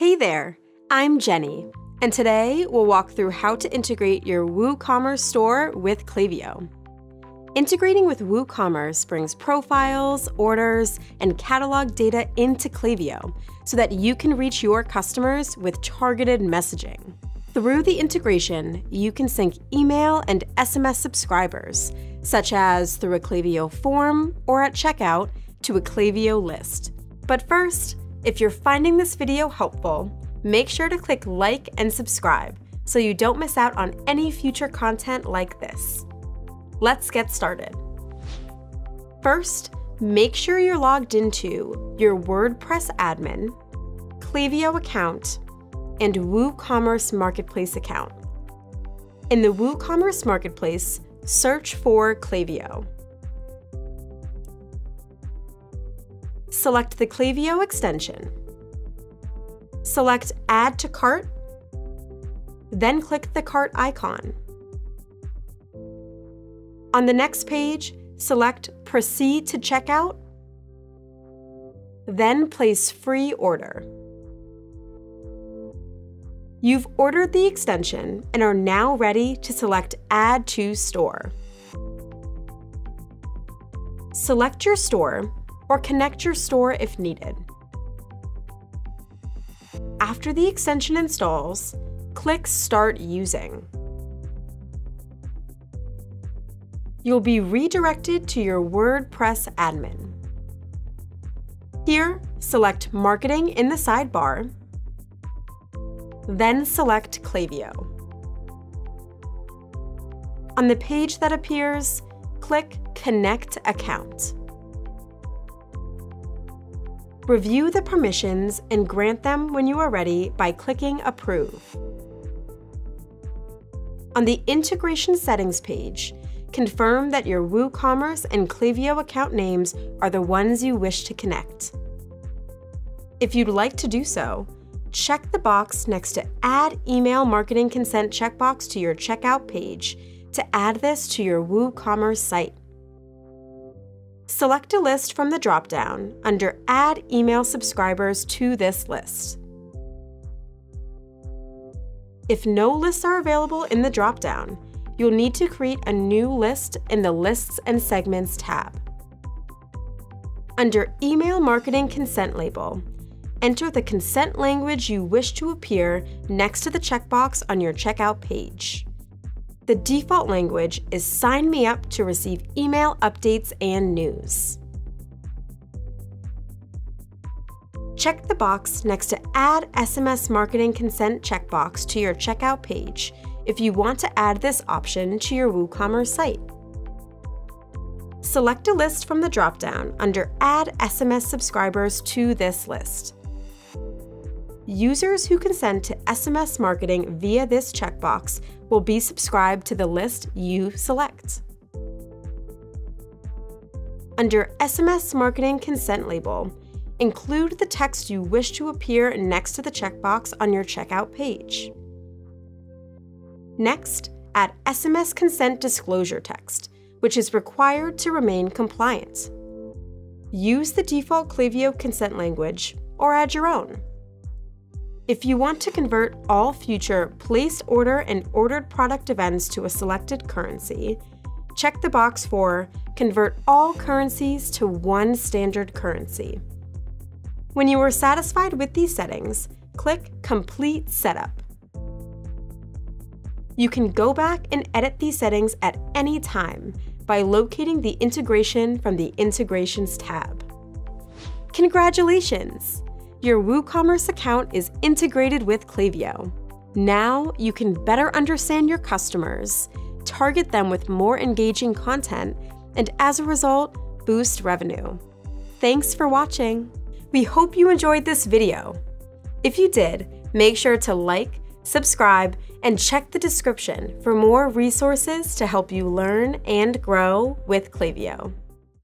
Hey there, I'm Jenny, and today we'll walk through how to integrate your WooCommerce store with Klaviyo. Integrating with WooCommerce brings profiles, orders, and catalog data into Klaviyo so that you can reach your customers with targeted messaging. Through the integration, you can sync email and SMS subscribers, such as through a Klaviyo form or at checkout, to a Klaviyo list. But first, if you're finding this video helpful, make sure to click like and subscribe so you don't miss out on any future content like this. Let's get started. First, make sure you're logged into your WordPress admin, Klaviyo account, and WooCommerce Marketplace account. In the WooCommerce Marketplace, search for Klaviyo. Select the Klaviyo extension. Select Add to Cart, then click the cart icon. On the next page, select Proceed to Checkout, then place Free Order. You've ordered the extension and are now ready to select Add to Store. Select your store or connect your store if needed. After the extension installs, click Start Using. You'll be redirected to your WordPress admin. Here, select Marketing in the sidebar, then select Klaviyo. On the page that appears, click Connect Account. Review the permissions and grant them when you are ready by clicking Approve. On the Integration Settings page, confirm that your WooCommerce and Klaviyo account names are the ones you wish to connect. If you'd like to do so, check the box next to Add Email Marketing Consent checkbox to your checkout page to add this to your WooCommerce site. Select a list from the drop-down under Add Email Subscribers to this list. If no lists are available in the drop-down, you'll need to create a new list in the Lists and Segments tab. Under Email Marketing Consent label, enter the consent language you wish to appear next to the checkbox on your checkout page. The default language is Sign Me Up to receive email updates and news. Check the box next to Add SMS Marketing Consent checkbox to your checkout page if you want to add this option to your WooCommerce site. Select a list from the drop-down under Add SMS Subscribers to this list. Users who consent to SMS marketing via this checkbox will be subscribed to the list you select. Under SMS Marketing Consent label, include the text you wish to appear next to the checkbox on your checkout page. Next, add SMS Consent Disclosure text, which is required to remain compliant. Use the default Klaviyo consent language or add your own. If you want to convert all future placed order and ordered product events to a selected currency, check the box for Convert all currencies to one standard currency. When you are satisfied with these settings, click Complete Setup. You can go back and edit these settings at any time by locating the integration from the Integrations tab. Congratulations! Your WooCommerce account is integrated with Klaviyo. Now you can better understand your customers, target them with more engaging content, and as a result, boost revenue. Thanks for watching. We hope you enjoyed this video. If you did, make sure to like, subscribe, and check the description for more resources to help you learn and grow with Klaviyo.